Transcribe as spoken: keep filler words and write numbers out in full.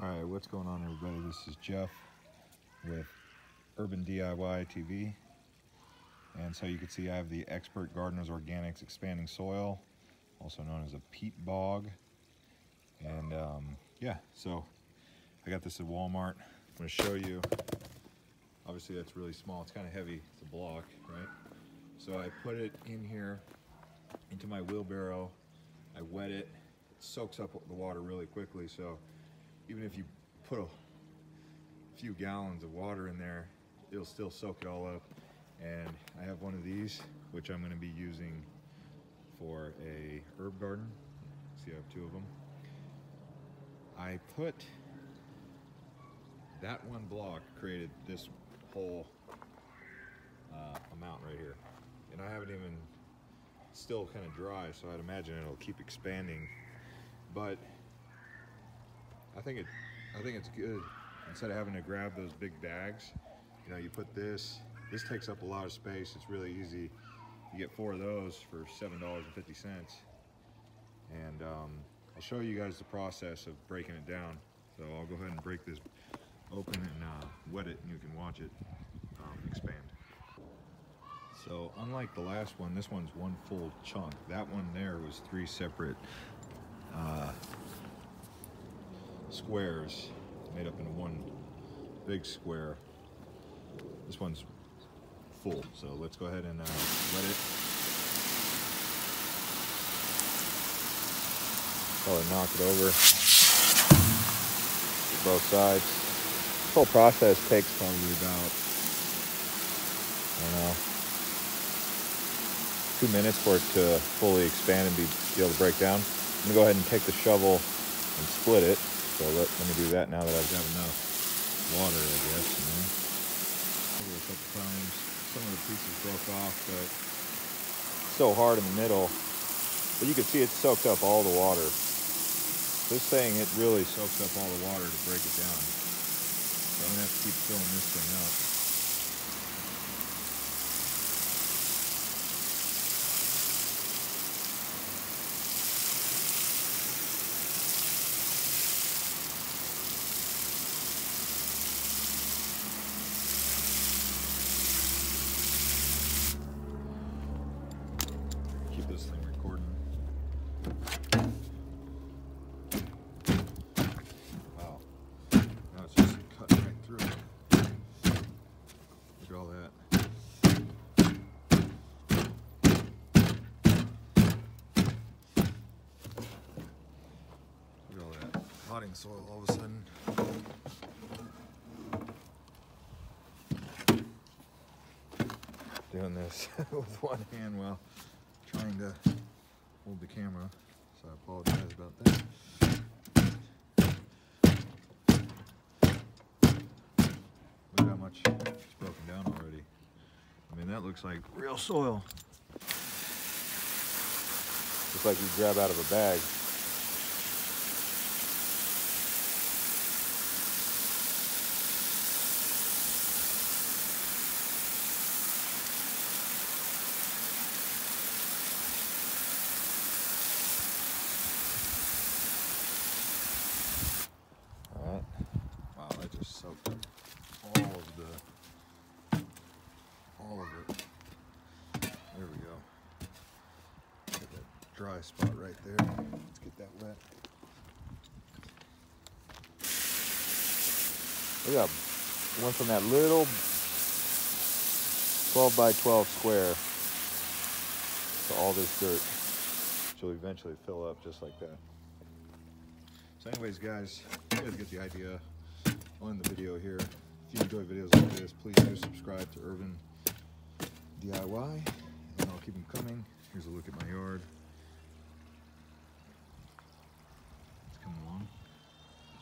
All right, what's going on, everybody? This is Jeff with Urban D I Y T V. And so you can see I have the Expert Gardener's Organics Expanding Soil, also known as a peat bog. And um, yeah, so I got this at Walmart. I'm gonna show you. Obviously that's really small, it's kind of heavy, it's a block, right? So I put it in here, into my wheelbarrow, I wet it, it soaks up the water really quickly, so even if you put a few gallons of water in there, it'll still soak it all up. And I have one of these, which I'm gonna be using for a herb garden. See, I have two of them. I put that one block, created this whole uh, amount right here. And I haven't even, still kind of dry, so I'd imagine it'll keep expanding. But I think it, I think it's good. Instead of having to grab those big bags, you know, you put this, this takes up a lot of space. It's really easy. You get four of those for seven dollars and fifty cents. And um, I'll show you guys the process of breaking it down. So I'll go ahead and break this open and uh, wet it, and you can watch it um, expand. So unlike the last one, this one's one full chunk. That one there was three separate uh, squares made up into one big square. This one's full, so let's go ahead and uh, wet it. Probably knock it over both sides. This whole process takes probably about, I don't know, two minutes for it to fully expand and be, be able to break down. I'm gonna go ahead and take the shovel and split it. So let, let me do that now that I've got enough water, I guess. You know? A couple times, some of the pieces broke off, but it's so hard in the middle. But you can see it soaked up all the water. This thing, it really soaks up all the water to break it down. So I'm gonna have to keep filling this thing up. This thing recording. Wow. Now it's just cut right through. Look at all that. Look at all that potting soil all of a sudden. Doing this with one hand while trying to hold the camera, so I apologize about that. Look how much it's broken down already. I mean, that looks like real soil. Just like you grab out of a bag. Soaked up all of the, all of it. There we go. Get that dry spot right there. Let's get that wet. Look at that. It went from that little twelve by twelve square to all this dirt. She'll eventually fill up just like that. So anyways, guys, you guys get the idea. I'll end the video here. If you enjoy videos like this, please do subscribe to Urban D I Y, and I'll keep them coming. Here's a look at my yard. It's coming along.